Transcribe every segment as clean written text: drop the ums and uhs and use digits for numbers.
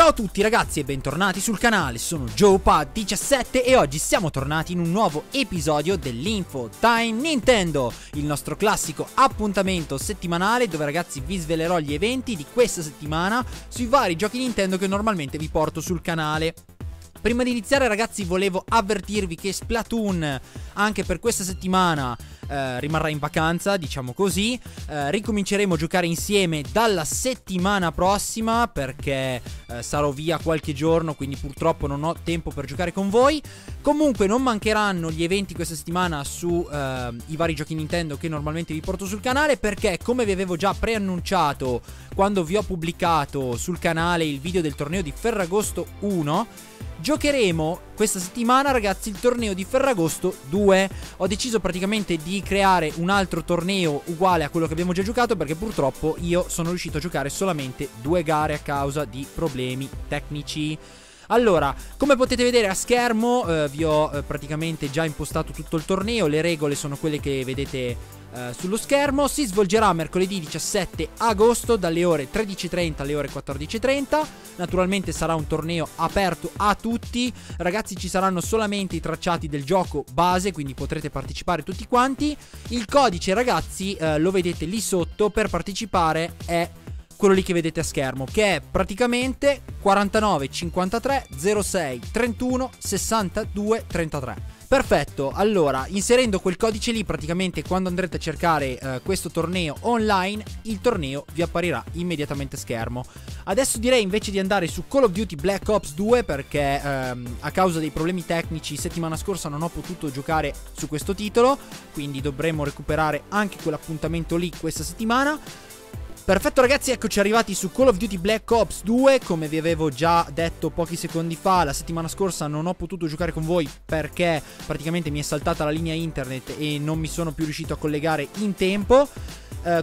Ciao a tutti ragazzi e bentornati sul canale, sono JoePad17 e oggi siamo tornati in un nuovo episodio dell'Info Time Nintendo, il nostro classico appuntamento settimanale dove ragazzi vi svelerò gli eventi di questa settimana sui vari giochi Nintendo che normalmente vi porto sul canale. Prima di iniziare ragazzi volevo avvertirvi che Splatoon anche per questa settimana rimarrà in vacanza, diciamo così. Ricominceremo a giocare insieme dalla settimana prossima perché sarò via qualche giorno, quindi purtroppo non ho tempo per giocare con voi. Comunque non mancheranno gli eventi questa settimana su i vari giochi Nintendo che normalmente vi porto sul canale, perché come vi avevo già preannunciato quando vi ho pubblicato sul canale il video del torneo di Ferragosto 1, giocheremo questa settimana ragazzi il torneo di Ferragosto 2. Ho deciso praticamente di creare un altro torneo uguale a quello che abbiamo già giocato, perché purtroppo io sono riuscito a giocare solamente 2 gare a causa di problemi tecnici. Allora, come potete vedere a schermo vi ho praticamente già impostato tutto il torneo. Le regole sono quelle che vedete sullo schermo. Si svolgerà mercoledì 17 agosto dalle ore 13:30 alle ore 14:30. Naturalmente sarà un torneo aperto a tutti. Ragazzi, ci saranno solamente i tracciati del gioco base, quindi potrete partecipare tutti quanti. Il codice ragazzi lo vedete lì sotto per partecipare, è quello lì che vedete a schermo, che è praticamente 49 53 06 31 62 33. Perfetto, allora inserendo quel codice lì praticamente quando andrete a cercare questo torneo online, il torneo vi apparirà immediatamente a schermo. Adesso direi invece di andare su Call of Duty Black Ops 2 perché a causa dei problemi tecnici settimana scorsa non ho potuto giocare su questo titolo, quindi dovremo recuperare anche quell'appuntamento lì questa settimana. Perfetto ragazzi, eccoci arrivati su Call of Duty Black Ops 2, come vi avevo già detto pochi secondi fa. La settimana scorsa non ho potuto giocare con voi perché praticamente mi è saltata la linea internet e non mi sono più riuscito a collegare in tempo.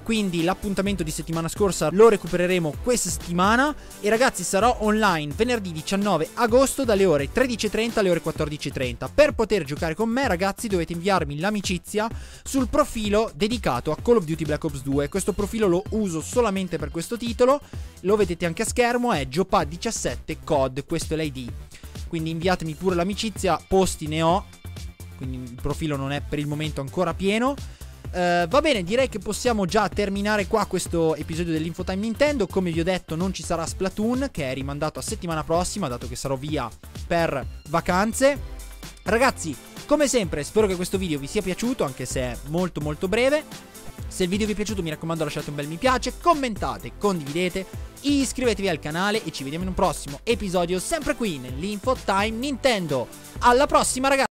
Quindi l'appuntamento di settimana scorsa lo recupereremo questa settimana. E ragazzi, sarò online venerdì 19 agosto dalle ore 13:30 alle ore 14:30. Per poter giocare con me ragazzi dovete inviarmi l'amicizia sul profilo dedicato a Call of Duty Black Ops 2. Questo profilo lo uso solamente per questo titolo, lo vedete anche a schermo, è JoePad17Cod, questo è l'ID. Quindi inviatemi pure l'amicizia, posti ne ho, quindi il profilo non è per il momento ancora pieno. Va bene, direi che possiamo già terminare qua questo episodio dell'Infotime Nintendo. Come vi ho detto non ci sarà Splatoon, che è rimandato a settimana prossima dato che sarò via per vacanze. Ragazzi, come sempre spero che questo video vi sia piaciuto, anche se è molto molto breve. Se il video vi è piaciuto mi raccomando lasciate un bel mi piace, commentate, condividete, iscrivetevi al canale e ci vediamo in un prossimo episodio sempre qui nell'Infotime Nintendo. Alla prossima ragazzi!